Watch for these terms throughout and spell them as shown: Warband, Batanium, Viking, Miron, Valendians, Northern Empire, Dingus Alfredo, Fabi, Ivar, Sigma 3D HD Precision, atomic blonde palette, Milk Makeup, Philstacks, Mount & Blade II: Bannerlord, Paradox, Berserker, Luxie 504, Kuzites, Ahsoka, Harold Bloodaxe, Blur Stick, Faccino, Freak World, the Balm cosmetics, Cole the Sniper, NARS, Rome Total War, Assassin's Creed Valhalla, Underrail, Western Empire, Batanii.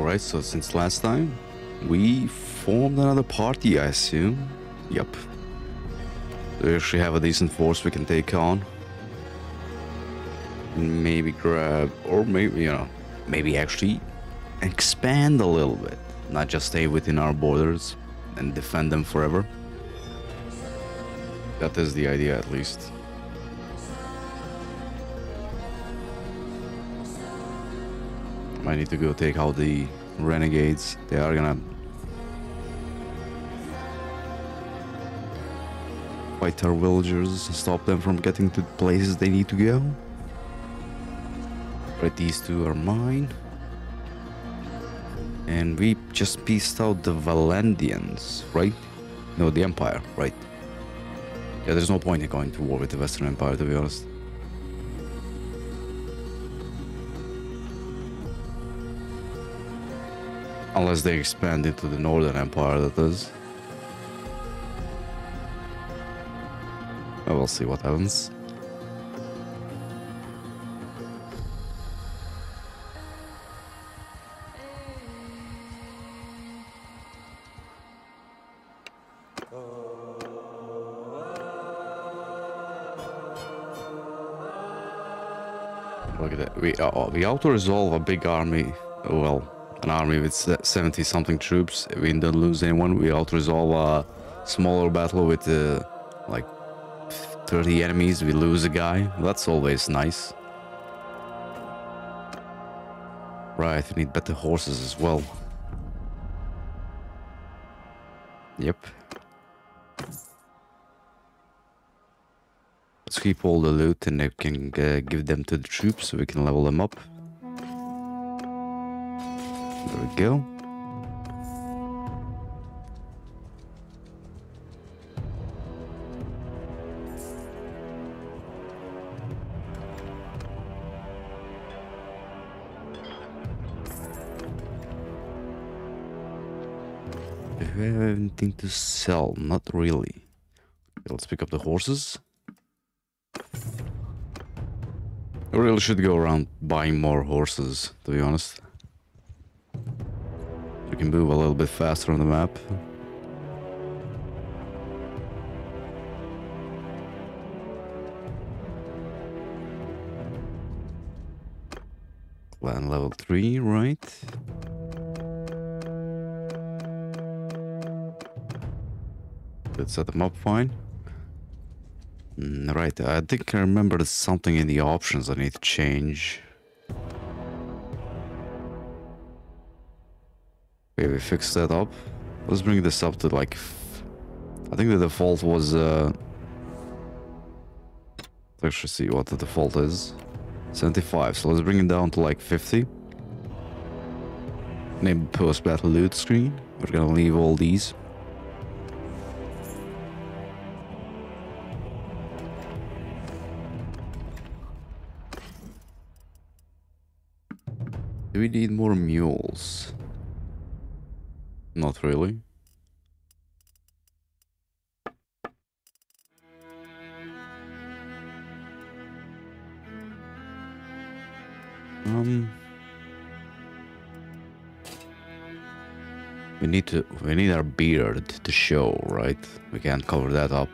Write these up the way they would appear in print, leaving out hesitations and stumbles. Alright, so since last time, we formed another party, I assume. Yep. We actually have a decent force we can take on. Maybe grab, or maybe, you know, maybe actually expand a little bit. Not just stay within our borders and defend them forever. That is the idea, at least. I need to go take out the renegades. They are gonna fight our villagers and stop them from getting to the places they need to go. But these two are mine. And we just pieced out the Valendians, right? No, the Empire, right? Yeah, there's no point in going to war with the Western Empire, to be honest. Unless they expand into the Northern Empire, that is. But we'll see what happens. Look at that. We auto-resolve a big army. Well, an army with 70-something troops. We don't lose anyone. We auto-resolve a smaller battle with, like, 30 enemies. We lose a guy. That's always nice. Right, we need better horses as well. Yep. Let's keep all the loot and I can give them to the troops so we can level them up. There we go. Do we have anything to sell? Not really. Let's pick up the horses. I really should go around buying more horses, to be honest. We can move a little bit faster on the map. Land level 3, right? Let's set them up fine. Right, I think I remembered something in the options I need to change. Okay, we fixed that up. Let's bring this up to like... I think the default was... Let's actually see what the default is. 75, so let's bring it down to like 50. Name post-battle loot screen. We're gonna leave all these. Do we need more mules? Not really. We need our beard to show, right? We can't cover that up.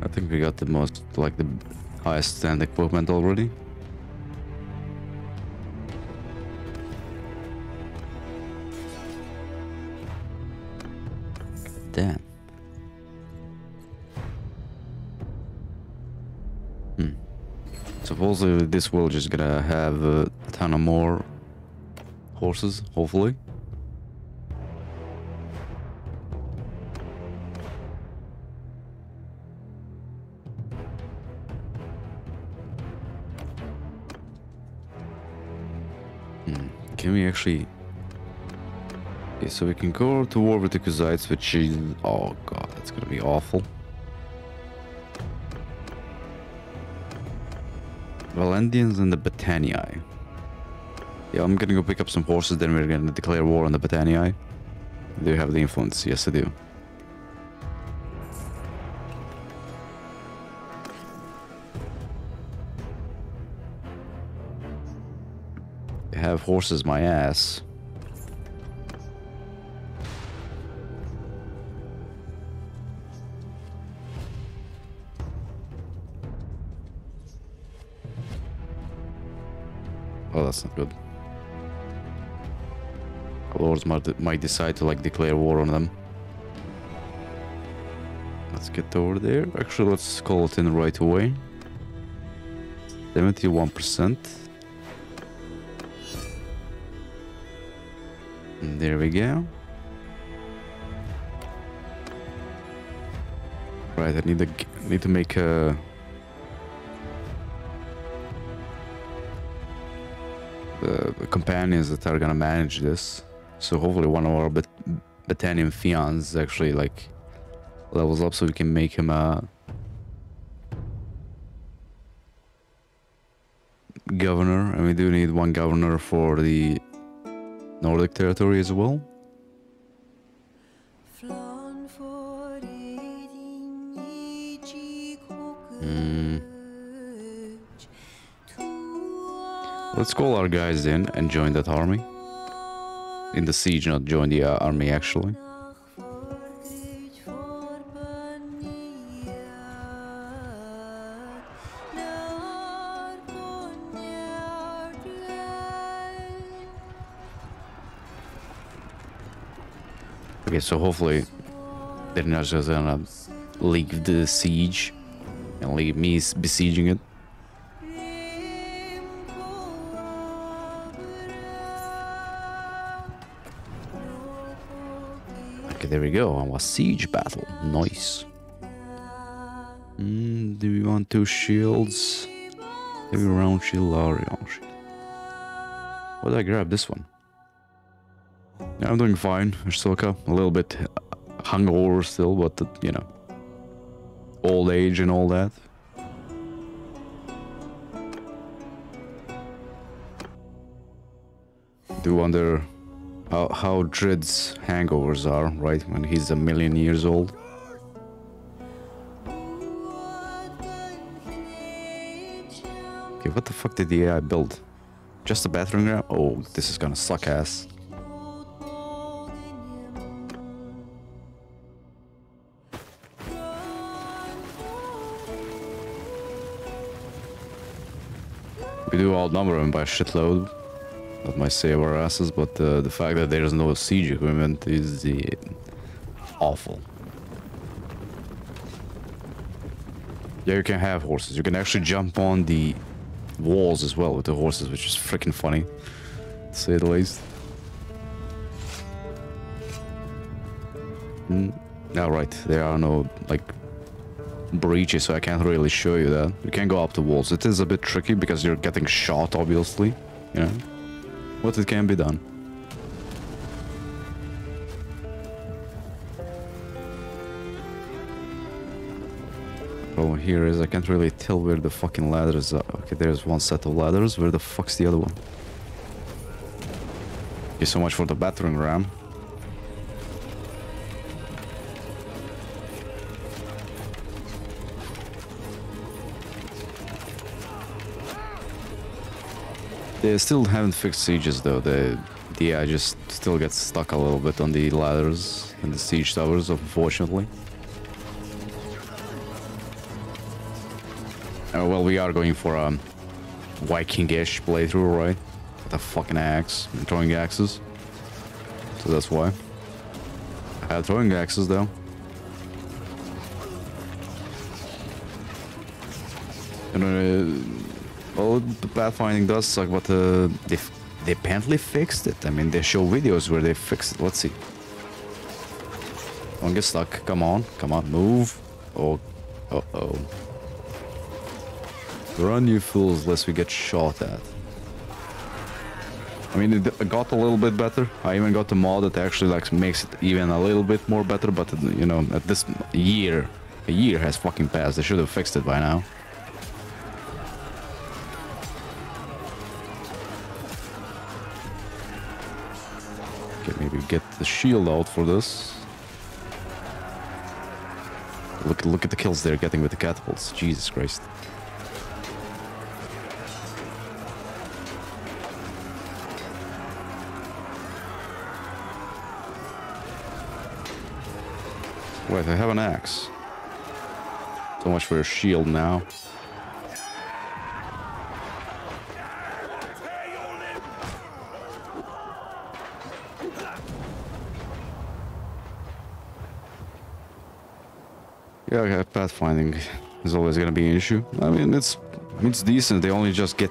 I think we got the most, like the highest end equipment already. Damn. Supposedly this world is gonna have a ton of more horses, hopefully. Can we actually... Okay, so we can go to war with the Kuzites, which is... Oh god, that's gonna be awful. Valendians and the Batanii. Yeah, I'm gonna go pick up some horses, then we're gonna declare war on the Batanii. Do you have the influence? Yes, I do. I have horses my ass. Oh, that's not good. Lords might decide to like declare war on them. Let's get over there. Actually, let's call it in right away. 71%. And there we go. Right, I need to make a. The companions that are gonna manage this. So hopefully one of our Batanium Fians actually like levels up so we can make him a governor. And we do need one governor for the Nordic territory as well. Let's call our guys in and join that army. In the siege, not join the army actually. Okay, so hopefully they're not just gonna leave the siege and leave me besieging it. There we go, our siege battle. Nice. Do we want two shields? Maybe round shield or round shield. Why did I grab this one? Yeah, I'm doing fine, Ahsoka. A little bit hungover still, but you know, old age and all that. Do wonder how Dred's hangovers are, right, when he's a million years old. Okay, what the fuck did the AI build? Just a bathroom grab? Oh, this is gonna suck ass. We do outnumber him by a shitload. That might save our asses, but the fact that there's no siege equipment is awful. Yeah, you can have horses. You can actually jump on the walls as well with the horses, which is freaking funny, to say the least. Now, right, there are no like breaches, so I can't really show you that. You can go up the walls. It is a bit tricky because you're getting shot, obviously. You know. But it can be done. Problem here is I can't really tell where the fucking ladders are. Okay, there's one set of ladders. Where the fuck's the other one? Thank you so much for the battering ram. They still haven't fixed sieges though. The AI just still gets stuck a little bit on the ladders and the siege towers, unfortunately. Oh, well, we are going for a Viking-ish playthrough, right? With a fucking axe and throwing axes. So that's why. I had throwing axes though. And well, the pathfinding does suck, but they apparently fixed it. I mean, they show videos where they fixed it. Let's see. Don't get stuck. Come on. Come on. Move. Oh. Uh-oh. Run, you fools, lest we get shot at. I mean, it got a little bit better. I even got a mod that actually like makes it even a little bit more better, but, you know, at this year, a year has fucking passed. They should have fixed it by now. Okay, maybe get the shield out for this. Look at the kills they're getting with the catapults. Jesus Christ. Wait, I have an axe. So much for your shield now. Yeah, okay, pathfinding is always gonna be an issue. I mean, it's decent. They only just get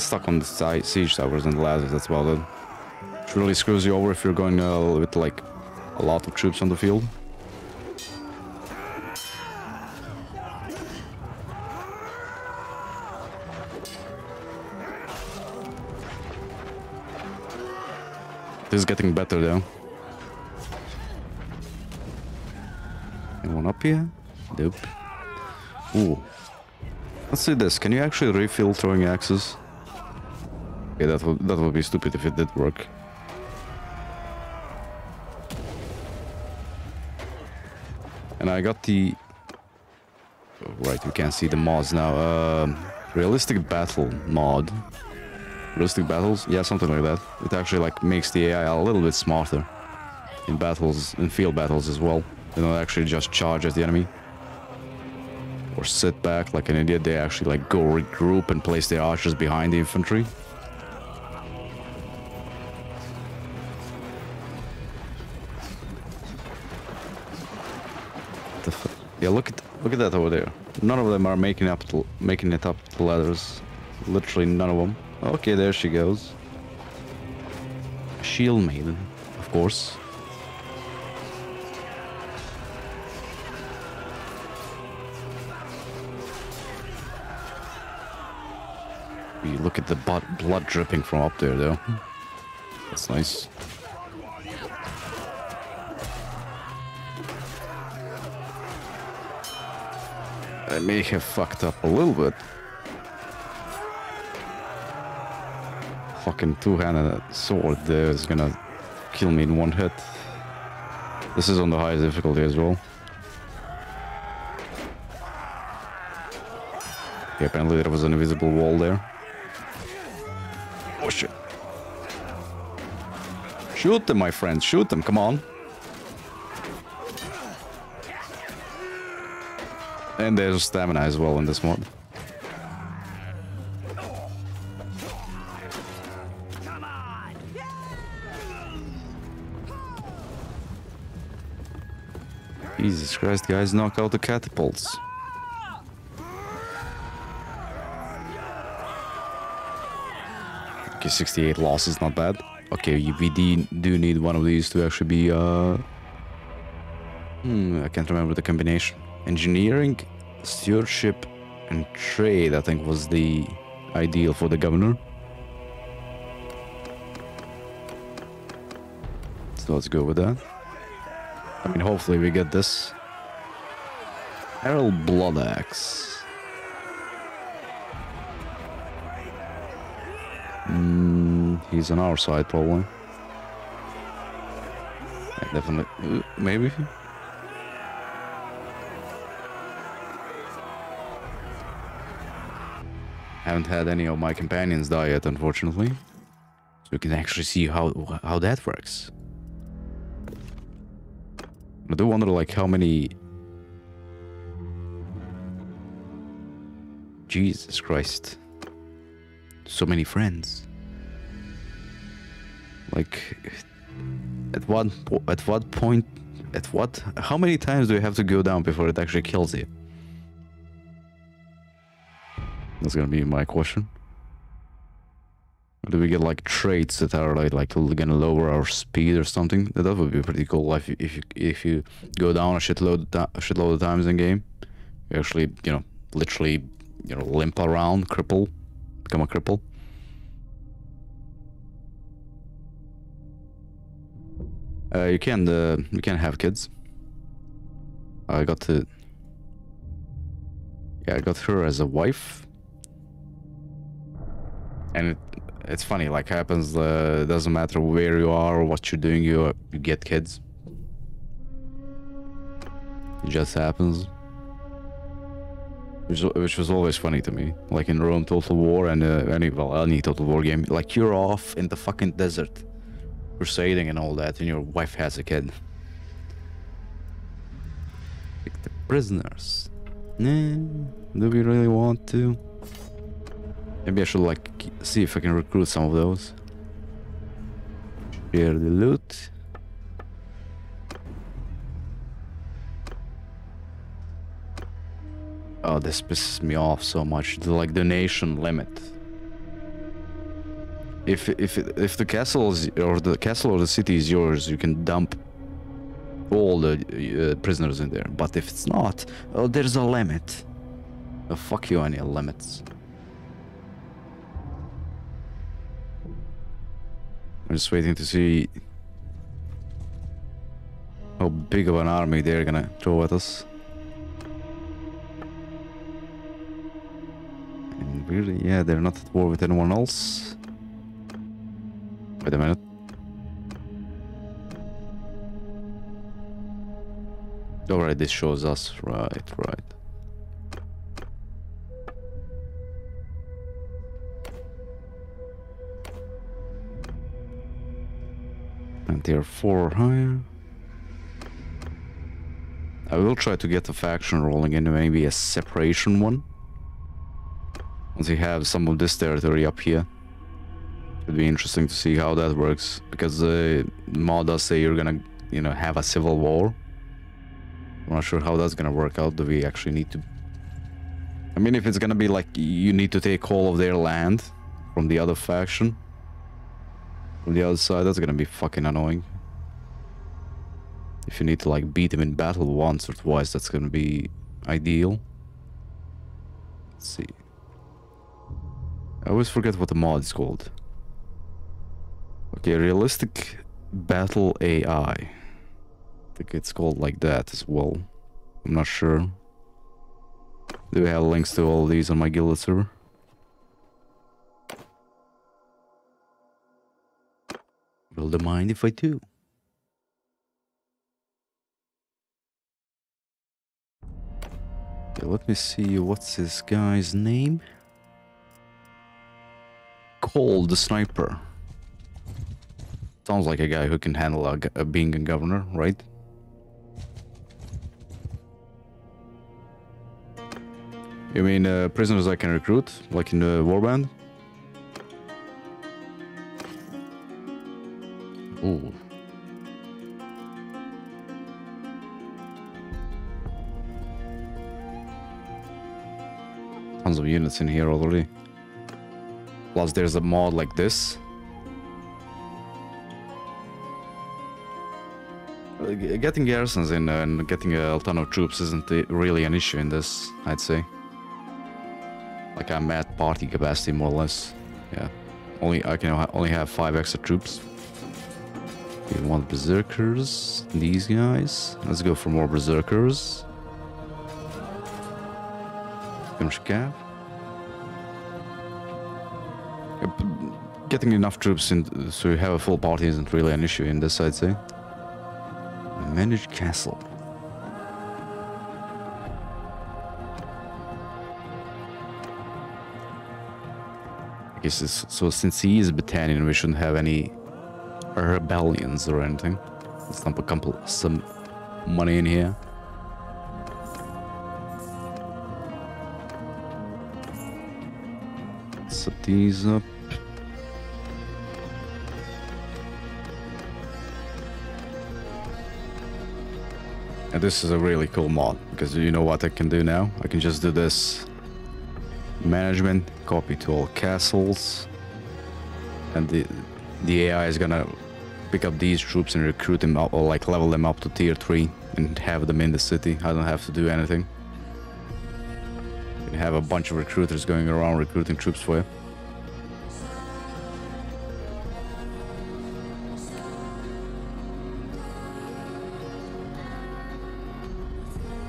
stuck on the siege towers and ladders. That's about it. It really screws you over if you're going with like a lot of troops on the field. This is getting better though. Anyone up here? Nope. Ooh. Let's see this. Can you actually refill throwing axes? Okay, that would be stupid if it did work. And I got the... Oh, right, we can't see the mods now. Realistic battle mod. Realistic battles? Yeah, something like that. It actually like makes the AI a little bit smarter in battles, in field battles as well. They don't actually just charge at the enemy or sit back like an idiot. They actually like go regroup and place their archers behind the infantry. Yeah, look at that over there. None of them are making it up the ladders. Literally none of them. Okay, there she goes. Shield Maiden, of course. You look at the blood dripping from up there, though. That's nice. I may have fucked up a little bit. Fucking two-handed sword there is gonna kill me in one hit. This is on the highest difficulty as well. Yeah, apparently there was an invisible wall there. Oh shit. Shoot them, my friends, shoot them, come on. And there's stamina as well in this mod. Jesus Christ, guys, knock out the catapults. Okay, 68 losses, not bad. Okay, we do need one of these to actually be... I can't remember the combination. Engineering, stewardship, and trade, I think, was the ideal for the governor. So let's go with that. I mean, hopefully we get this. Harold Bloodaxe. He's on our side, probably. Yeah, definitely. Maybe. Haven't had any of my companions die yet, unfortunately. So we can actually see how that works. I do wonder, like, how many... Jesus Christ. So many friends. Like, at what point, how many times do you have to go down before it actually kills you? That's gonna be my question. Or do we get like traits that are like gonna lower our speed or something? That would be pretty cool. Like if you go down a shitload of times in game, you actually, you know, literally, you know, limp around, cripple, become a cripple. You can't have kids. I got her as a wife. And it's funny, like, happens, doesn't matter where you are or what you're doing, you get kids. It just happens. Which was always funny to me. Like in Rome Total War and any Total War game, like, you're off in the fucking desert, crusading and all that, and your wife has a kid. Like the prisoners. Nah, do we really want to? Maybe I should, like, see if I can recruit some of those. Share the loot. Oh, this pisses me off so much. The, like, donation limit. If the castles or the city is yours, you can dump all the prisoners in there. But if it's not, oh, there's a limit. Oh, fuck you, any limits. I'm just waiting to see how big of an army they're gonna throw at us. And really, yeah, they're not at war with anyone else. Wait a minute. Alright, this shows us. Right, right. And tier 4 higher. I will try to get a faction rolling and maybe a separation one. Once you have some of this territory up here. It'd be interesting to see how that works. Because the mod does say you're gonna, you know, have a civil war. I'm not sure how that's gonna work out. Do we actually need to... I mean, if it's gonna be like you need to take all of their land from the other faction, on the other side, that's gonna be fucking annoying. If you need to, like, beat him in battle once or twice, that's gonna be ideal. Let's see. I always forget what the mod is called. Okay, realistic battle AI. I think it's called like that as well. I'm not sure. Do we have links to all of these on my Guild server? Will they mind if I do? Okay, let me see, what's this guy's name? Cole the Sniper. Sounds like a guy who can handle being a governor, right? You mean prisoners I can recruit, like in the Warband? Ooh. Tons of units in here already. Plus there's a mod like this. Getting garrisons in and getting a ton of troops isn't really an issue in this, I'd say. Like, I'm at party capacity more or less. Yeah. I can only have 5 extra troops. We want berserkers, these guys. Let's go for more berserkers. Getting enough troops in so you have a full party isn't really an issue in this, I'd say. Manage castle. I guess it's, so since he is Batanian, we shouldn't have any rebellions or anything. Let's dump a couple some money in here. Set these up. And this is a really cool mod because you know what I can do now? I can just do this management, copy to all castles, and the AI is gonna pick up these troops and recruit them up, or like level them up to tier 3 and have them in the city. I don't have to do anything. You can have a bunch of recruiters going around recruiting troops for you.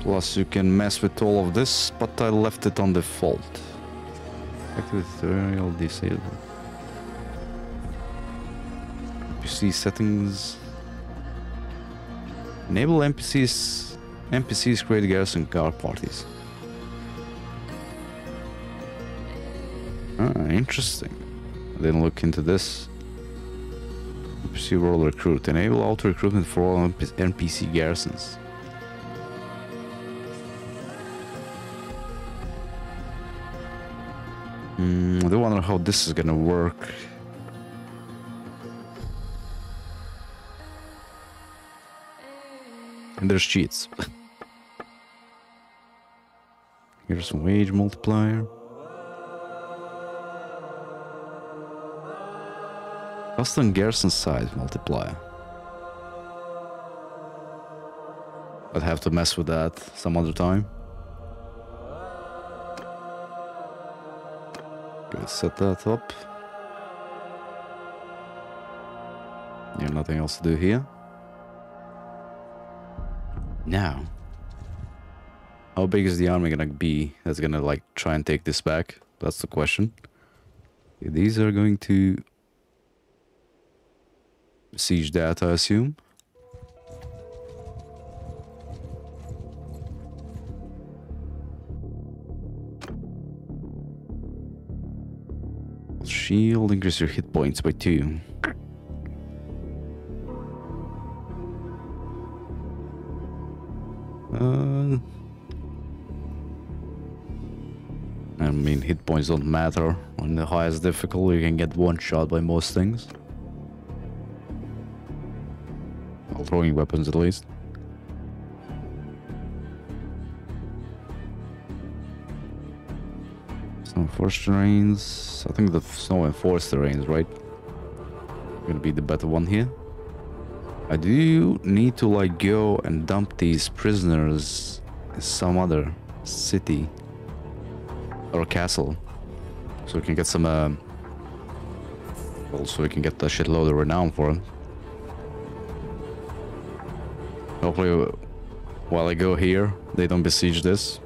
Plus you can mess with all of this, but I left it on default. Active tutorial disabled. NPC settings. Enable NPCs. NPCs create garrison guard parties. Ah, interesting. I didn't look into this. NPC role recruit. Enable auto recruitment for all NPC garrisons. I do wonder how this is gonna work. And there's cheats. Here's wage multiplier. Custom garrison size multiplier. I'd have to mess with that some other time. Let's set that up. You have nothing else to do here. Now, how big is the army gonna be that's gonna like try and take this back? That's the question. These are going to siege that, I assume. Shield, increase your hit points by 2. I mean, hit points don't matter. On the highest difficulty, you can get one shot by most things. Well, throwing weapons at least. Snow Forest terrains. I think the Snow and Forest terrains, right? Gonna be the better one here. I do need to like go and dump these prisoners in some other city or castle, so we can get some. Also, we can get the shitload of renown for them. Hopefully, while I go here, they don't besiege this.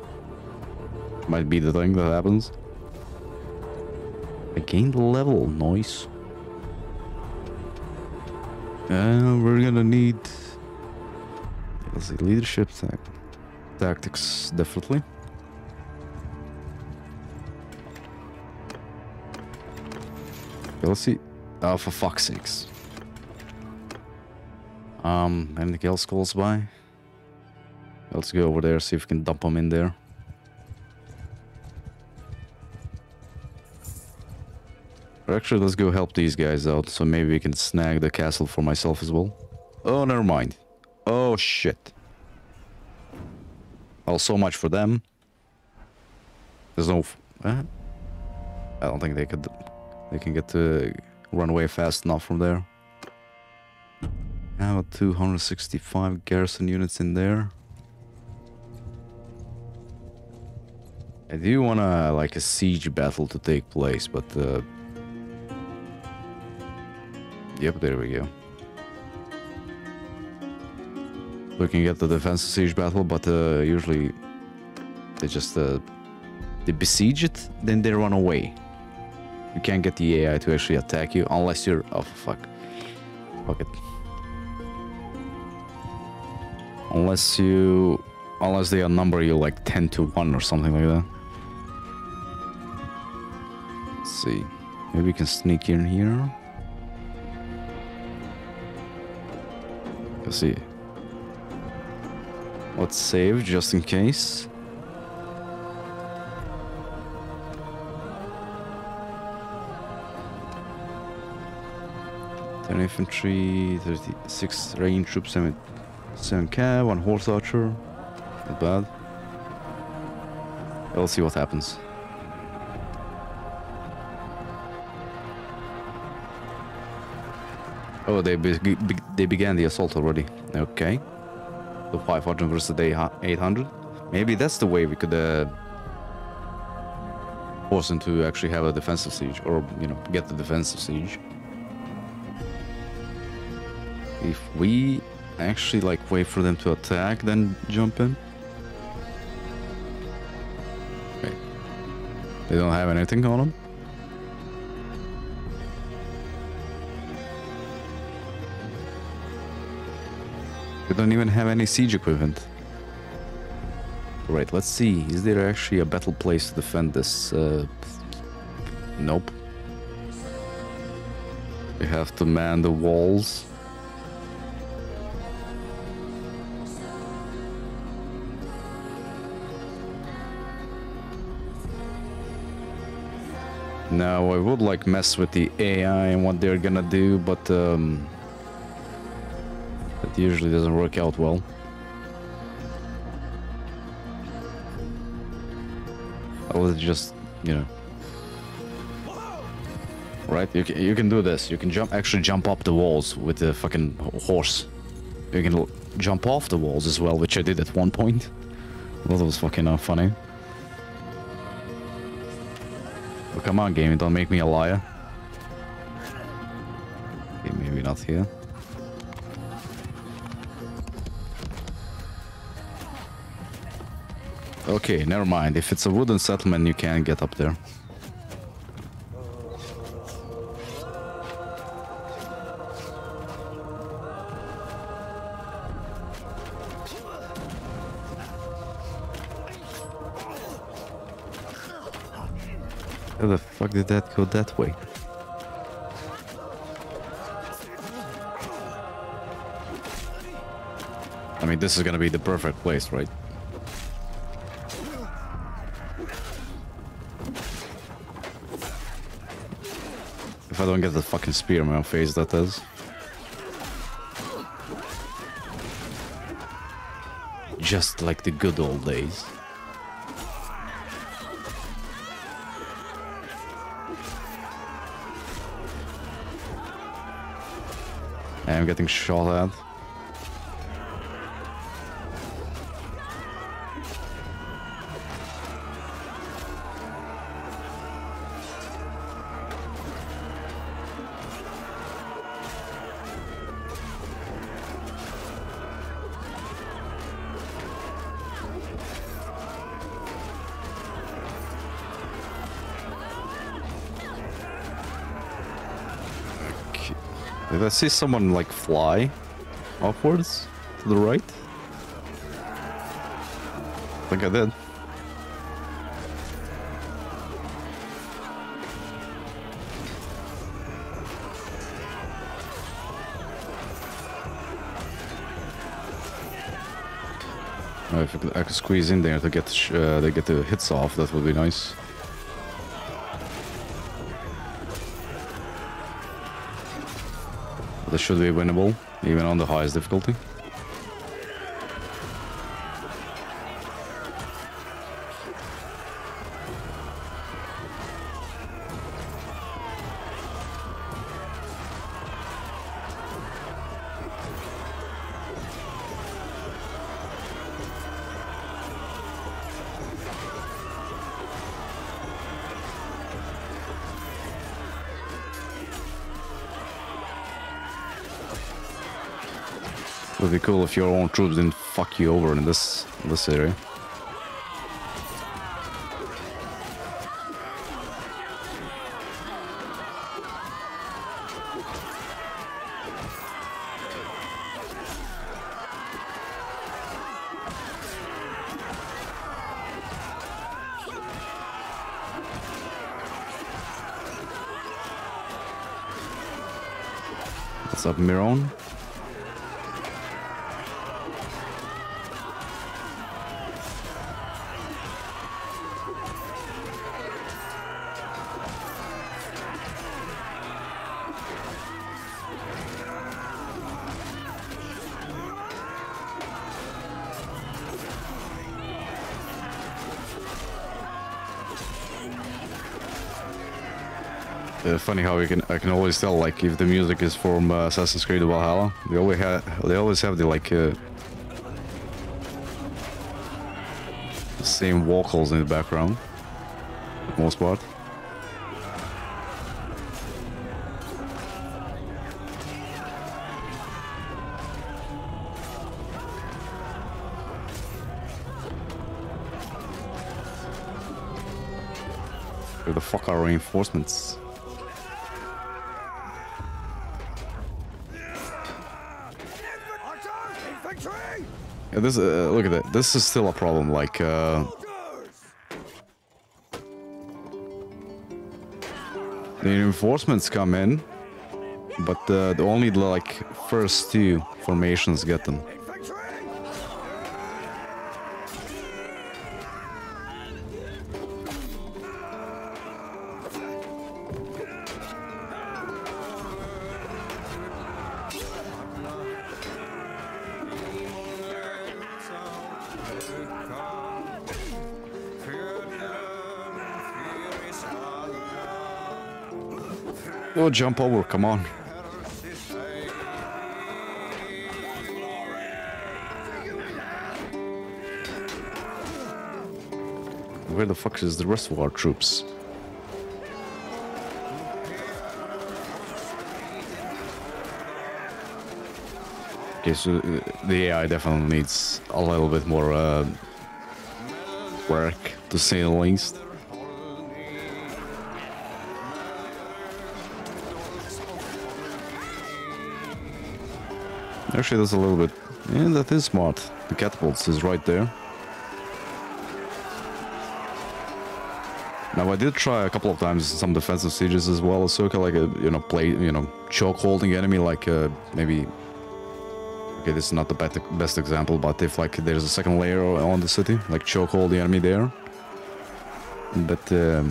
Might be the thing that happens. I gained level, noise. We're gonna need, let's see, leadership tactics, definitely. Okay, let's see. Oh, for fuck's sakes. Anything else close by? Let's go over there, see if we can dump them in there. Actually, let's go help these guys out, so maybe we can snag the castle for myself as well. Oh, never mind. Oh, shit. Well, so much for them. There's no... I don't think they could... They can get to run away fast enough from there. Now 265 garrison units in there. I do want to, like, a siege battle to take place, but... Yep, there we go. We can get the defensive siege battle, but usually they just they besiege it, then they run away. You can't get the AI to actually attack you unless you're... Oh, fuck. Fuck it. Unless you... Unless they outnumber you like 10-1 or something like that. Let's see. Maybe we can sneak in here. Let's see. Let's save just in case. Ten infantry, 36 range troops, 7k, 1 horse archer. Not bad. Let's see what happens. Oh, they began the assault already. Okay. So 500 versus 800. Maybe that's the way we could force them to actually have a defensive siege. Or, you know, get the defensive siege. If we actually, like, wait for them to attack, then jump in. Okay. They don't have anything on them. We don't even have any siege equipment. Right, let's see. Is there actually a battle place to defend this? Nope. We have to man the walls. Now, I would like mess with the AI and what they're gonna do, but that usually doesn't work out well. I was just, you know, right? You can do this. You can actually jump up the walls with the fucking horse. You can jump off the walls as well, which I did at one point. Well, that was fucking funny. Oh, come on, game, don't make me a liar. Okay, maybe not here. Okay, never mind. If it's a wooden settlement, you can get up there. How the fuck did that go that way? I mean, this is gonna be the perfect place, right? If I don't get the fucking spear in my face, that is. Just like the good old days. I'm getting shot at. Did I see someone, like, fly upwards to the right? I think I did. Oh, if I could squeeze in there to get the hits off, that would be nice. This should be winnable, even on the highest difficulty. Would be cool if your own troops didn't fuck you over in this area. What's up, Miron? Funny how I can always tell, like, if the music is from Assassin's Creed Valhalla, they always have the, like, the same vocals in the background, for the most part. Where the fuck are reinforcements? Yeah, this look at that. This is still a problem. Like the reinforcements come in, but the only like first two formations get them. Oh, jump over, come on. Where the fuck is the rest of our troops? Okay, so the AI definitely needs a little bit more work, to say the least. Actually, that's a little bit... Yeah, that is smart. The catapults is right there. Now, I did try a couple of times some defensive sieges as well, Ahsoka, like a, you know, play, you know, choke holding enemy, like maybe... Okay, this is not the best example, but if like there's a second layer on the city, like choke hold the enemy there. But yeah,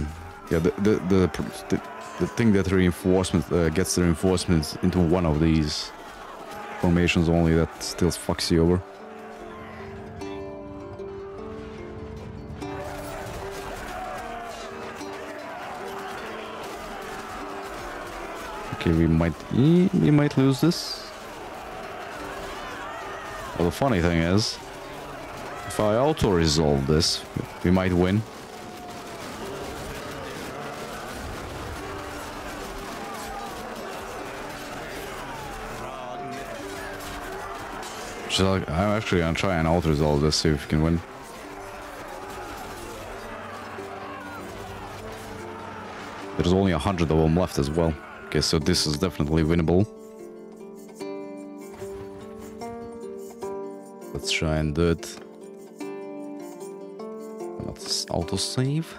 the thing that reinforcement gets the reinforcements into one of these formations only, that still fucks you over. Okay, we might lose this. Well, the funny thing is, if I auto-resolve this, we might win. I'm actually gonna try and auto-resolve this, see if we can win. There's only 100 of them left as well. Okay, so this is definitely winnable. Let's try and do it. Let's auto-save.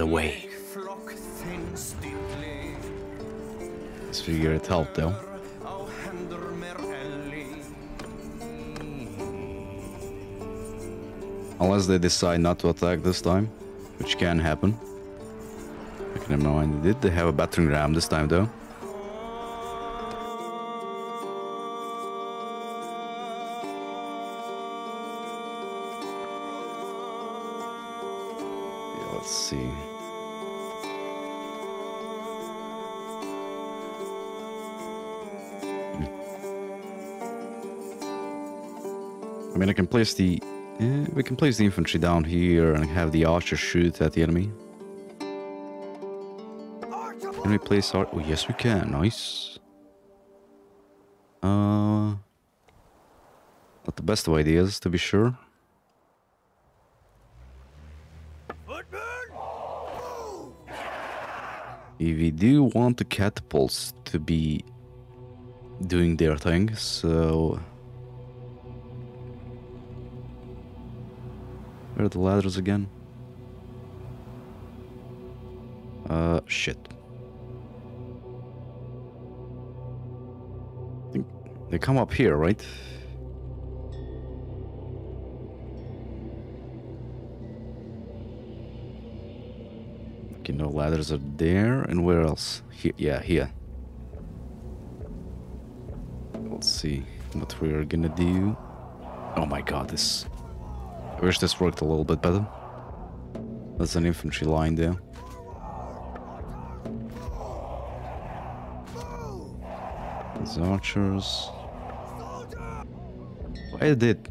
Away. Let's figure it out though. Unless they decide not to attack this time, which can happen. Okay, never mind. Did they have a battering ram this time though? I mean, I can place the we can place the infantry down here and have the archer shoot at the enemy. Can we place our? Oh yes, we can. Nice. Not the best of ideas, to be sure. If we do want the catapults to be doing their thing, so. Where are the ladders again? Shit. I think they come up here, right? Okay, no ladders are there. And where else? Here, yeah, here. Let's see what we're gonna do. Oh my god, this... I wish this worked a little bit better. That's an infantry line there. There's archers. I did.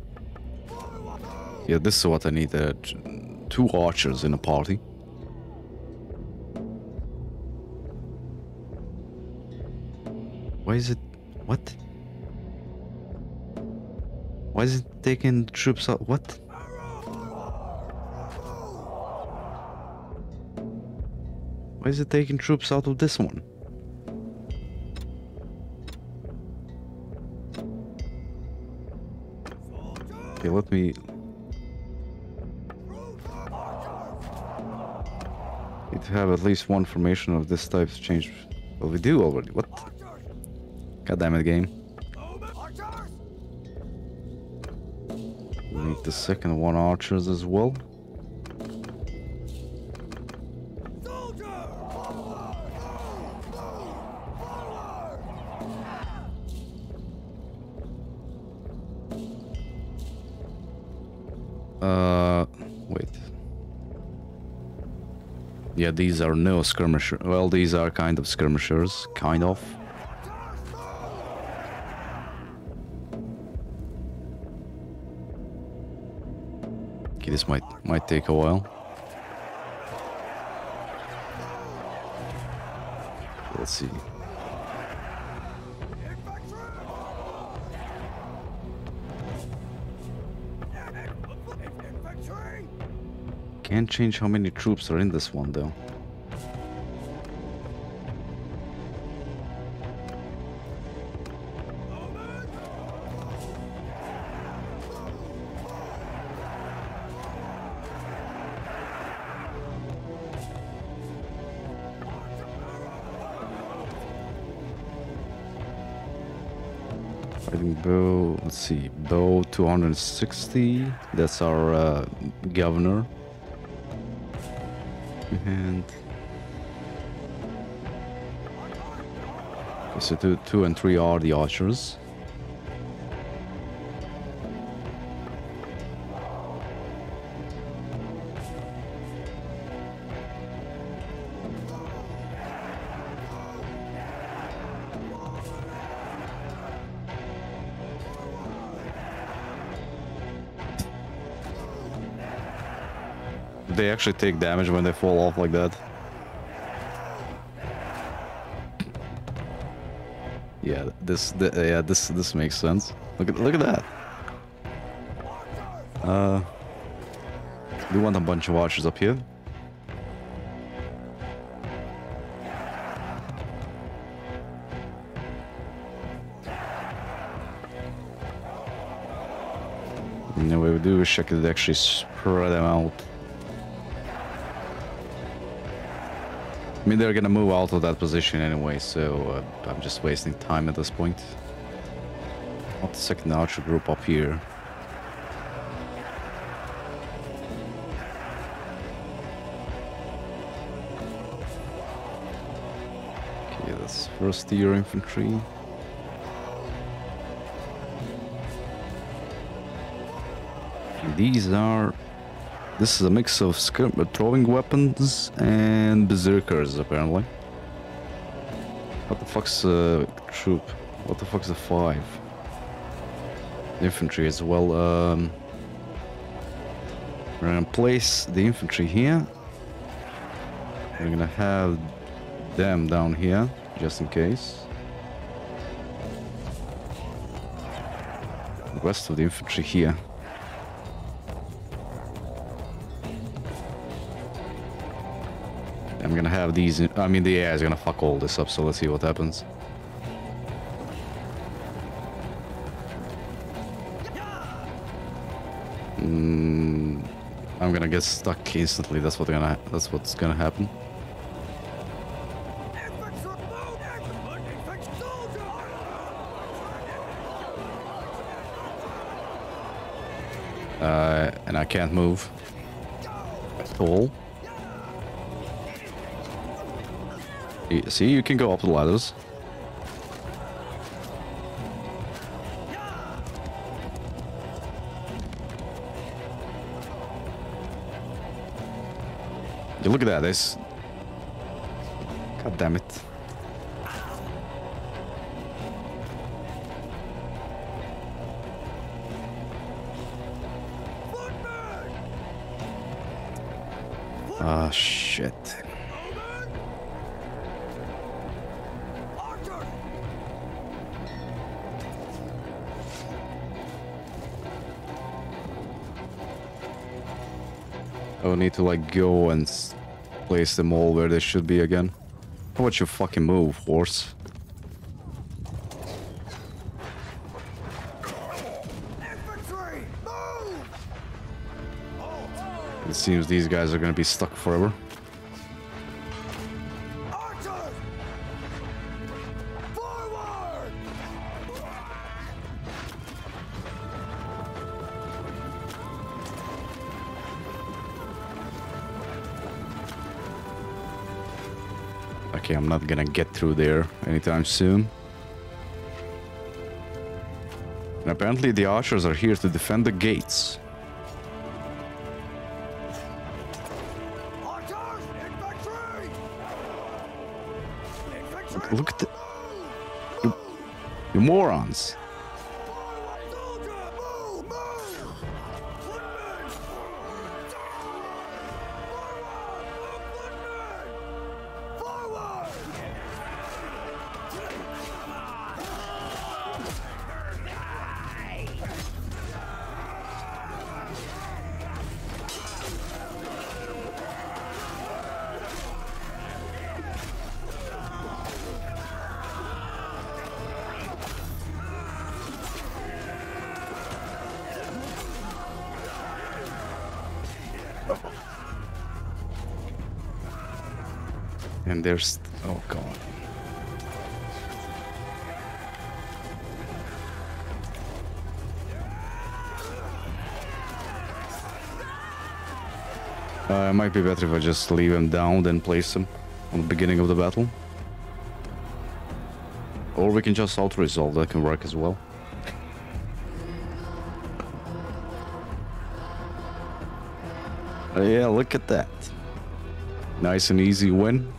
Yeah, this is what I need. 2 archers in a party. Why is it... What? Why is it taking troops out? What? Why is it taking troops out of this one? Okay, let me... Need to have at least one formation of this type to change. Well, we do already. What? God damn it, game. We need the second one, archers as well. Wait. Yeah, these are no skirmisher. Well, these are kind of skirmishers, kind of. Okay, this might take a while. Let's see. Can't change how many troops are in this one though. Fighting bow, let's see, bow 260, that's our governor. And okay, so two and three are the archers. They actually take damage when they fall off like that. Yeah, this makes sense. Look at that. We want a bunch of archers up here. You know what we do? Wish I could actually spread them out. I mean, they're gonna move out of that position anyway, so I'm just wasting time at this point. Not the second archer group up here. Okay, that's first tier infantry. And these are... This is a mix of throwing weapons and berserkers, apparently. What the fuck's a troop? What the fuck's a 5? Infantry as well. We're gonna place the infantry here. We're gonna have them down here, just in case. The rest of the infantry here. I'm gonna have these. I mean, the AI is gonna fuck all this up, so let's see what happens. I'm gonna get stuck instantly. That's what's gonna happen. And I can't move at all. See, you can go up the ladders. You look at that, this. God damn it. Ah, shit. I would need to like go and place them all where they should be again. How about you fucking move, horse? It seems these guys are gonna be stuck forever. Okay, I'm not gonna get through there anytime soon. And apparently the archers are here to defend the gates. Look at the... You morons. And there's... oh god. It might be better if I just leave him down, then place him on the beginning of the battle. Or we can just auto-resolve, that can work as well. Yeah, look at that. Nice and easy win.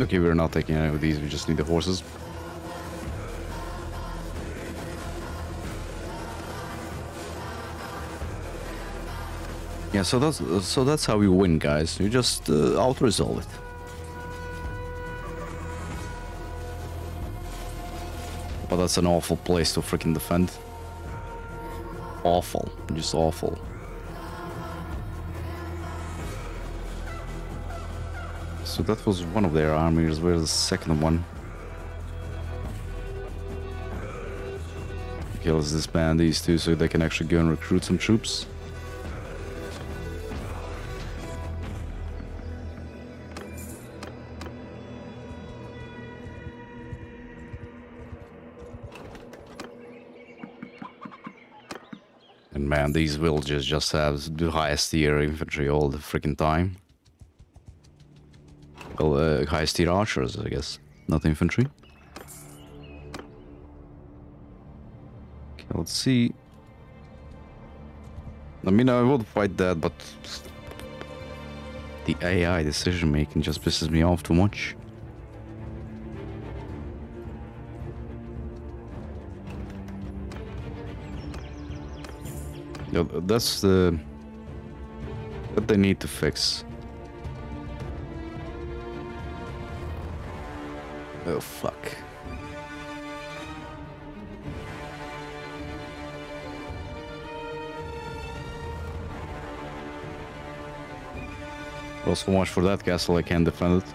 Okay, we're not taking any of these, we just need the horses. Yeah, so that's how you win, guys. You just out-resolve it. But that's an awful place to freaking defend. Awful, just awful. So that was one of their armies, where's the second one? Okay, let's disband these two so they can actually go and recruit some troops. And man, these villages just have the highest tier infantry all the freaking time. Well, highest tier archers, I guess, not infantry. Okay, let's see. I mean, I would fight that, but the AI decision making just pisses me off too much. Yeah, that's the... that they need to fix. Oh, fuck. Well, so much for that castle, I can't defend it.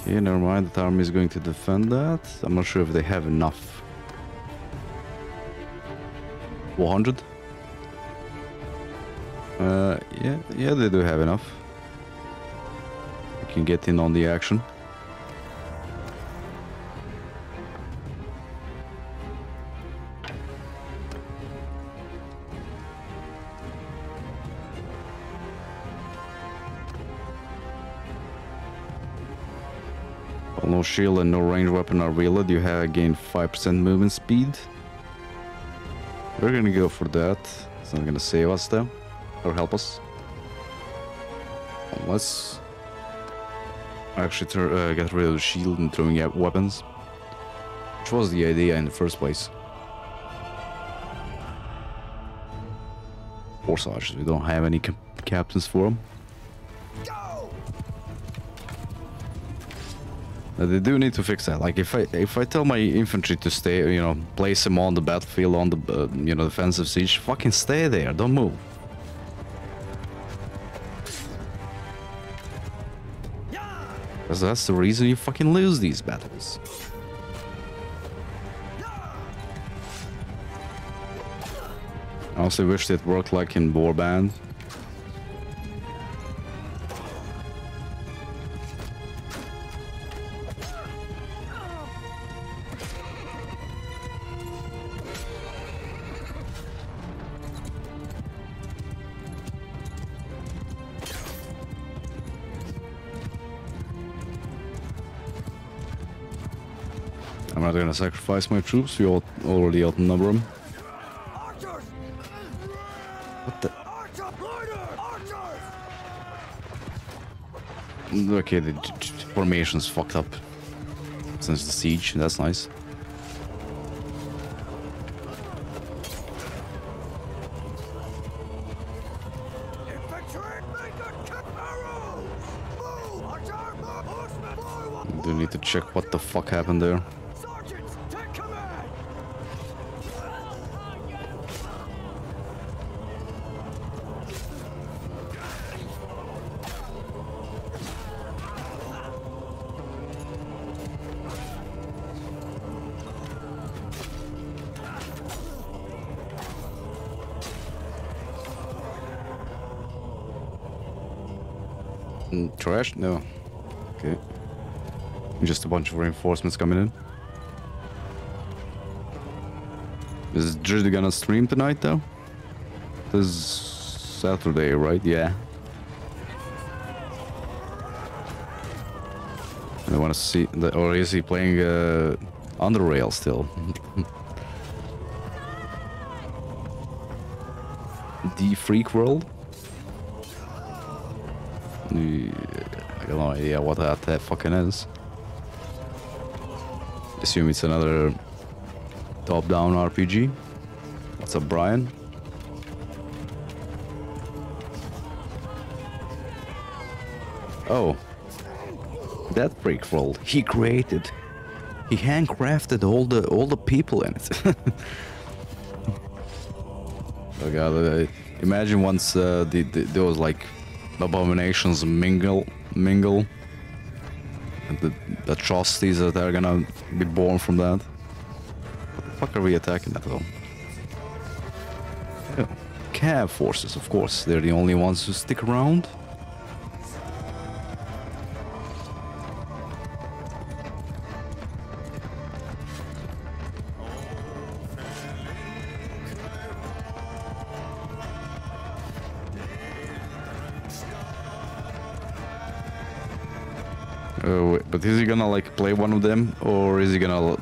Okay, never mind, that army is going to defend that. I'm not sure if they have enough. 400? Yeah, they do have enough. We can get in on the action. Well, no shield and no ranged weapon are wielded. You have gained 5% movement speed. We're gonna go for that. It's not gonna save us though. or help us. Unless I actually get rid of the shield and throwing out weapons, which was the idea in the first place. Or sergeants, we don't have any captains for them. They do need to fix that. Like if I tell my infantry to stay, you know, place them on the battlefield on the you know, defensive siege, fucking stay there, don't move. Because that's the reason you fucking lose these battles. I also wish it worked like in Warband. I'm not gonna sacrifice my troops, we already outnumber them. What the? Okay, the formation's fucked up since the siege, that's nice. I do need to check what the fuck happened there. Trash? No. Okay. Just a bunch of reinforcements coming in. Is Drizzy gonna stream tonight though? This is Saturday, right? Yeah. I wanna see the, or is he playing Underrail still? The Freak World? I got no idea what that fucking is. Assume it's another top-down RPG. What's up, Brian? Oh, that Freak World he created. He handcrafted all the people in it. Oh god! Imagine once there was like. Abominations mingle, and the atrocities that are gonna be born from that. What the fuck are we attacking that though? Yeah. Cav forces, of course, they're the only ones who stick around. But is he gonna like play one of them, or is he gonna,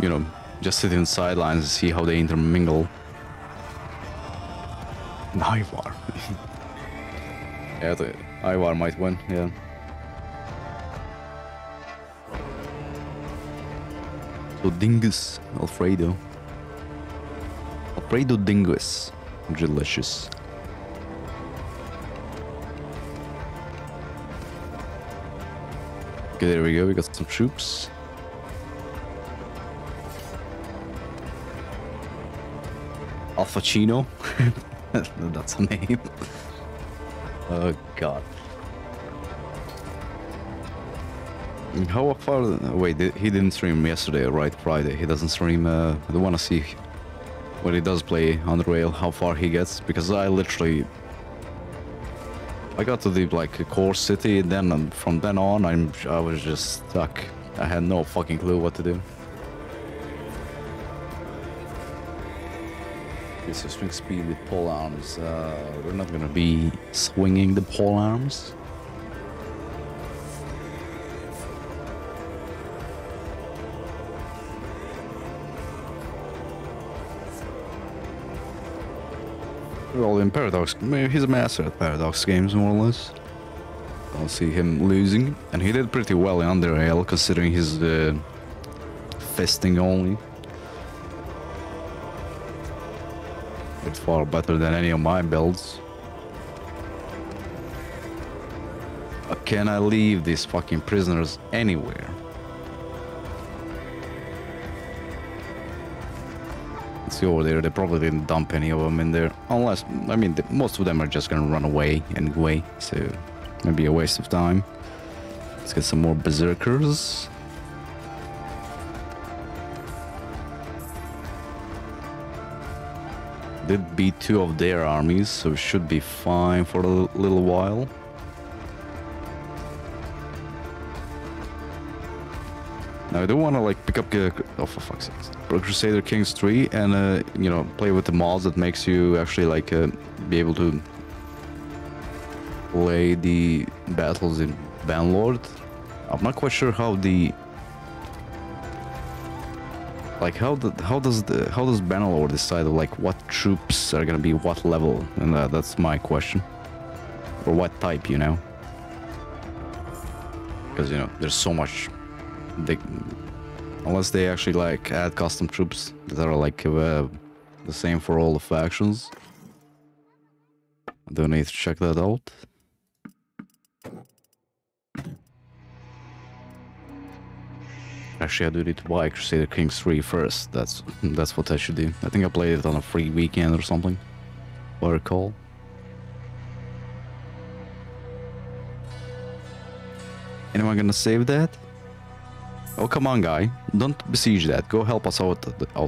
you know, just sit in sidelines and see how they intermingle? No, Ivar. Yeah, Ivar might win. Yeah. So Dingus Alfredo. Alfredo Dingus, delicious. Okay, there we go, we got some troops. Faccino. That's a name. Oh god. How far... Wait, he didn't stream yesterday, right? Friday. He doesn't stream... I don't want to see when he does play on the rail, how far he gets, because I literally... I got to the like core city, and then from then on, I was just stuck. I had no fucking clue what to do. Okay, so swing speed with pole arms. We're not gonna be swinging the pole arms. well, in Paradox, he's a master at Paradox games, more or less. I don't see him losing, and he did pretty well in Underrail, considering his fisting only. It's far better than any of my builds. Can I leave these fucking prisoners anywhere? See over there, they probably didn't dump any of them in there, unless, I mean, most of them are just gonna run away anyway, so maybe a waste of time. Let's get some more berserkers. Did beat two of their armies, so should be fine for a little while. Now, I do want to, like, pick up, oh, for fuck's sake, Crusader Kings 3 and, you know, play with the mods that makes you actually, like, be able to play the battles in Bannerlord. I'm not quite sure how the, like, how does Bannerlord decide, like, what troops are gonna be what level? And that's my question. Or what type, you know? Because, you know, there's so much. Unless they actually, like, add custom troops that are, like, the same for all the factions. I do need to check that out. Actually, I do need to buy Crusader Kings 3 first. That's what I should do. I think I played it on a free weekend or something, if I recall. Anyone gonna save that? Oh, come on, guy. Don't besiege that. Go help us out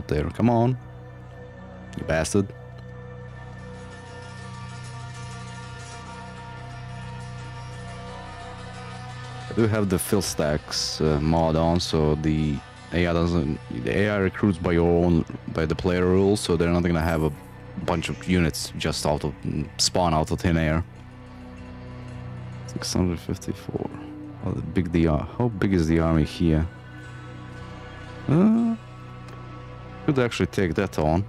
there. Come on. You bastard. I do have the Philstacks mod on, so the AI doesn't... The AI recruits by your own... by the player rules, so they're not gonna have a bunch of units just out of... spawn out of thin air. 654. How big the... how big is the army here? Could actually take that on.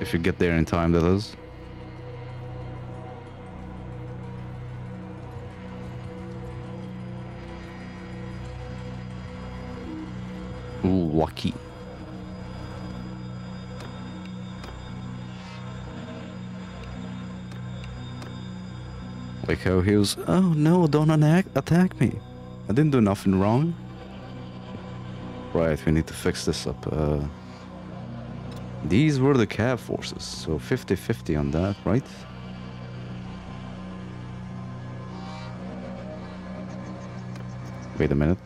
If you get there in time, that is. Ooh, lucky. Like how he was, oh no, don't attack me. I didn't do nothing wrong. Right, we need to fix this up. These were the cab forces, so 50-50 on that, right? Wait a minute.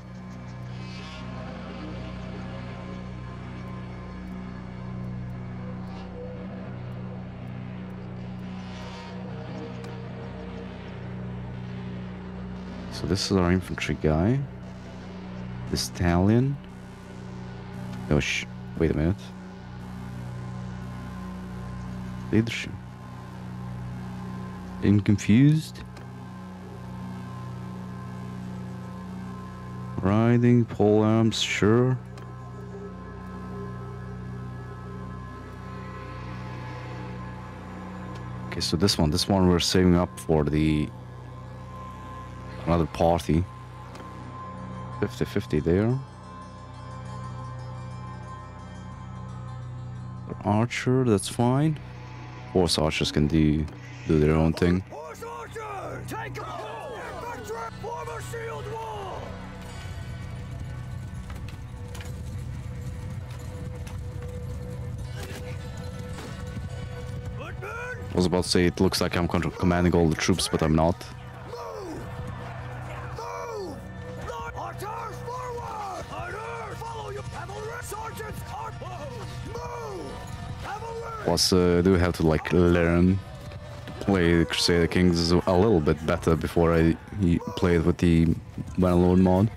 So this is our infantry guy, the stallion. No, wait a minute. Leadership. I'm confused. Riding, pole arms, sure. Okay, so this one we're saving up for the another party. 50-50 there. Archer, that's fine. Horse archers can do their own thing. Horse archers! Take them home! Form a shield wall! I was about to say it looks like I'm commanding all the troops, but I'm not. Plus, I do have to, like, learn play Crusader Kings a little bit better before I play it with the Bannerlord mod.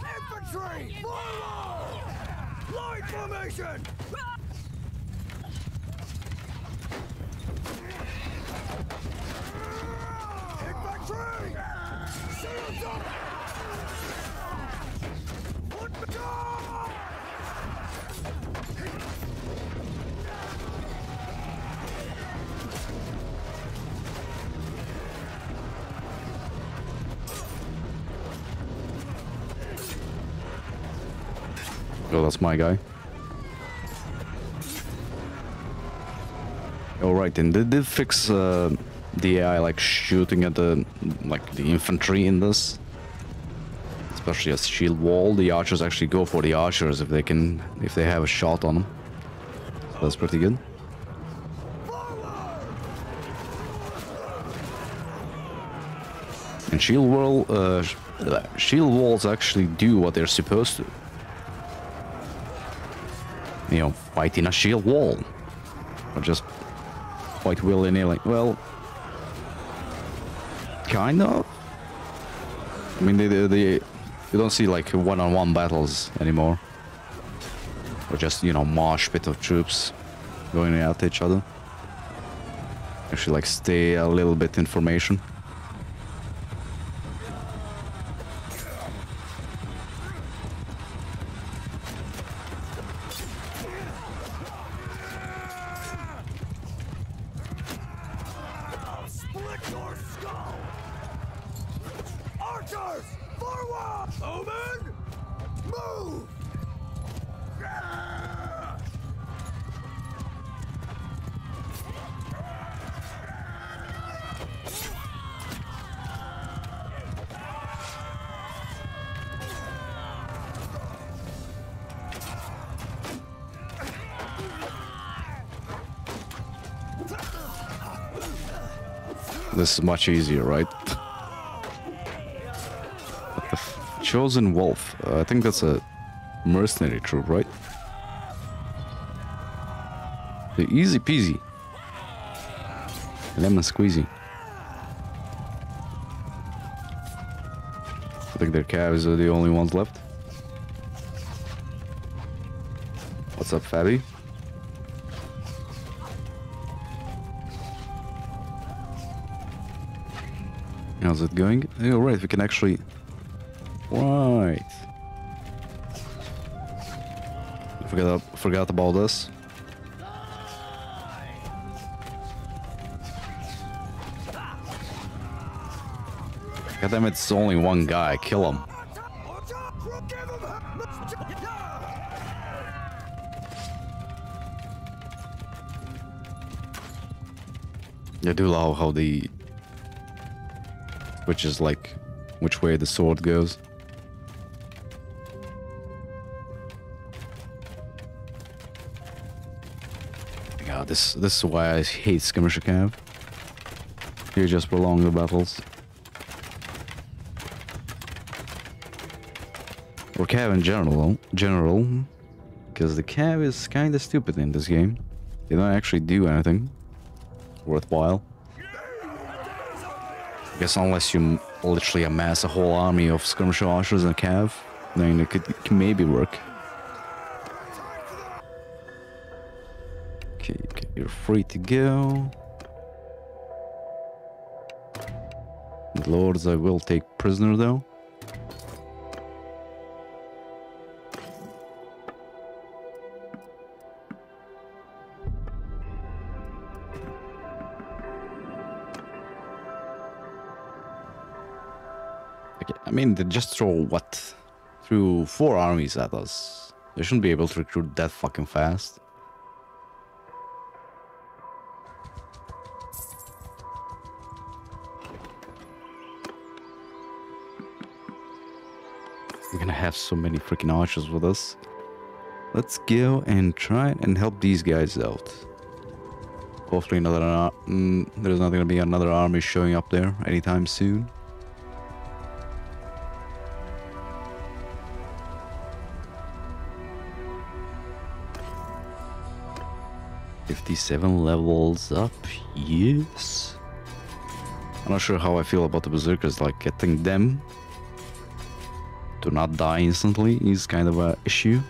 Infantry! Oh, that's my guy. Alright, then they did fix the AI like shooting at the infantry in this. Especially as shield wall, the archers actually go for the archers if they can, if they have a shot on them. So that's pretty good. And shield wall, shield walls actually do what they're supposed to. You know, fighting a shield wall, or just fight willy-nilly. Well, kind of. I mean, you don't see like one-on-one battles anymore, or just, you know, mosh pit of troops going at each other. Actually, like, stay a little bit in formation. This is much easier, right? The Chosen Wolf. I think that's a mercenary troop, right? They're easy peasy. Lemon squeezy. I think their calves are the only ones left. What's up, Fabi? How's it going? Oh, right, we can actually... Right. Forgot about this. God damn it, it's only one guy. Kill him. I do love how the... Which is like, which way the sword goes. God, this is why I hate skirmisher camp. You just prolong the battles. Or cav in general, because the cav is kind of stupid in this game. They don't actually do anything worthwhile. I guess unless you literally amass a whole army of skirmisher archers and cav, then it could maybe work. Okay, you're free to go. The lords I will take prisoner though. I mean, they just threw four armies at us. They shouldn't be able to recruit that fucking fast. We're gonna have so many freaking archers with us. Let's go and try and help these guys out. Hopefully there's not gonna be another army showing up there anytime soon. Levels up, yes. I'm not sure how I feel about the berserkers. Like, getting them to not die instantly is kind of an issue.